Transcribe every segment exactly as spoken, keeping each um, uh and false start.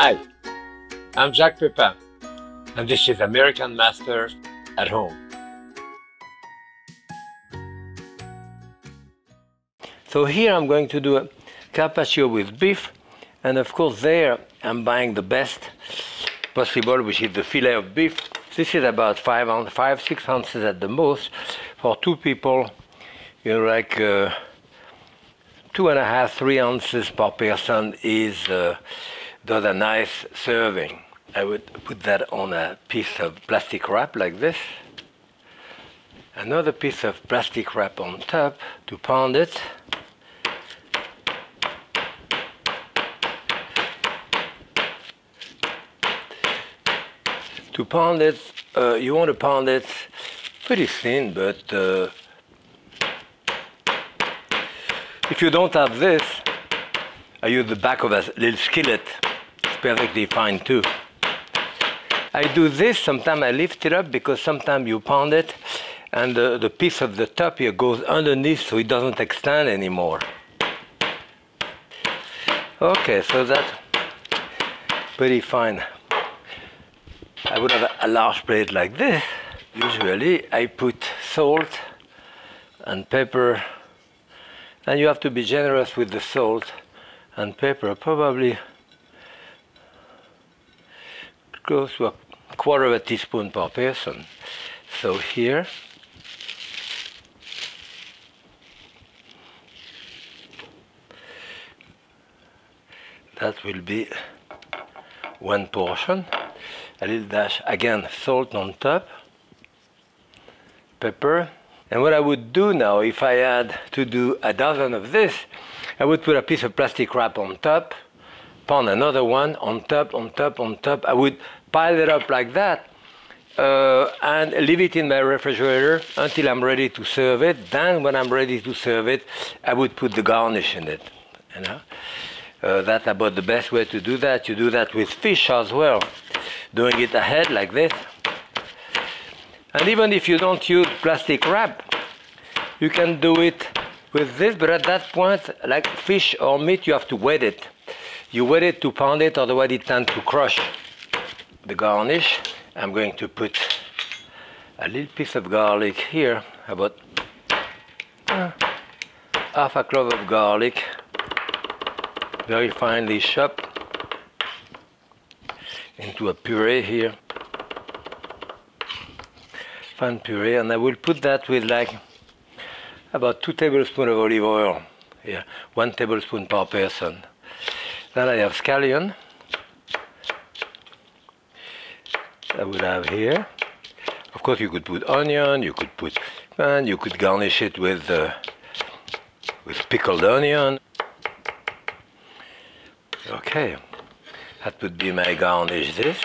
Hi, I'm Jacques Pépin, and this is American Masters at Home. So here I'm going to do a carpaccio with beef, and of course there I'm buying the best possible, which is the filet of beef. This is about five, five six ounces at the most for two people. You know, like uh, two and a half, three ounces per person is uh, does a nice serving. I would put that on a piece of plastic wrap like this. Another piece of plastic wrap on top to pound it. To pound it, uh, you want to pound it pretty thin, but uh, if you don't have this, I use the back of a little skillet. It's perfectly fine too. I do this, sometimes I lift it up because sometimes you pound it and the, the piece of the top here goes underneath so it doesn't extend anymore. Okay, so that's pretty fine. I would have a large plate like this. Usually I put salt and pepper, and you have to be generous with the salt and pepper. Probably close to a quarter of a teaspoon per person. So here, that will be one portion. A little dash, again, salt on top, pepper. And what I would do now, if I had to do a dozen of this, I would put a piece of plastic wrap on top, pound another one on top, on top, on top. I would pile it up like that uh, and leave it in my refrigerator until I'm ready to serve it. Then when I'm ready to serve it, I would put the garnish in it. You know? Uh, that's about the best way to do that. You do that with fish as well. Doing it ahead like this. And even if you don't use plastic wrap, you can do it with this, but at that point, like fish or meat, you have to wet it. You wet it to pound it, otherwise it tends to crush. The garnish, I'm going to put a little piece of garlic here, about uh, half a clove of garlic, very finely chopped, into a puree here, fine puree, and I will put that with like about two tablespoons of olive oil here, one tablespoon per person. Then I have scallion, I would have here. Of course you could put onion, you could put, and you could garnish it with, uh, with pickled onion. Okay. That would be my garnish, this,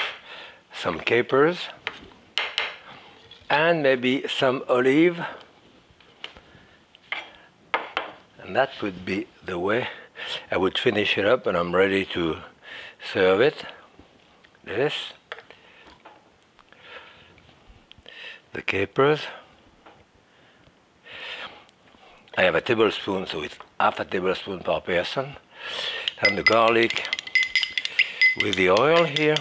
some capers, and maybe some olive. And that would be the way I would finish it up, and I'm ready to serve it. This, the capers. I have a tablespoon, so it's half a tablespoon per person. And the garlic. With the oil here.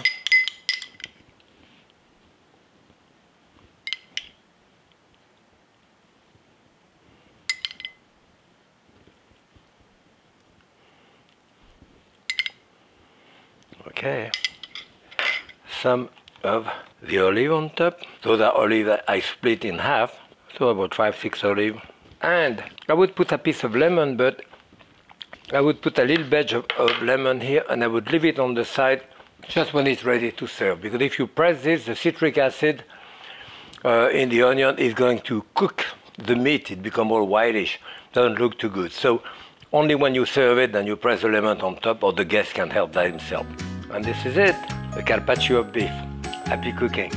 Okay. Some of the olive on top. Those are olive I split in half, so about five, six olive. And I would put a piece of lemon, but I would put a little wedge of, of lemon here, and I would leave it on the side just when it's ready to serve. Because if you press this, the citric acid uh, in the onion is going to cook the meat. It becomes all whitish. Doesn't look too good. So only when you serve it, then you press the lemon on top, or the guest can help that himself. And this is it, a carpaccio of beef. Happy cooking.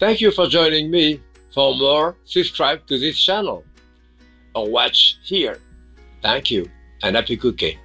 Thank you for joining me. For more, subscribe to this channel or watch here. Thank you and happy cooking.